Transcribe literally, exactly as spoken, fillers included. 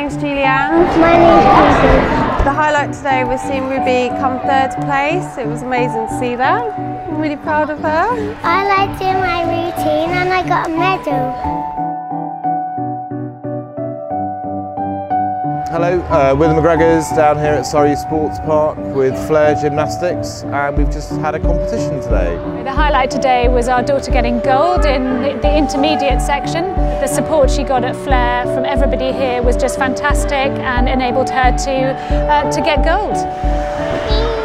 name's Julianne. My name's Ruby. The highlight today was seeing Ruby come third place. It was amazing to see that. I'm really proud of her. I like doing my routine and I got a medal. Hello, uh, we're the McGregors down here at Surrey Sports Park with Flair Gymnastics, and we've just had a competition today. The highlight today was our daughter getting gold in the intermediate section. The support she got at Flair from everybody here was just fantastic and enabled her to, uh, to get gold.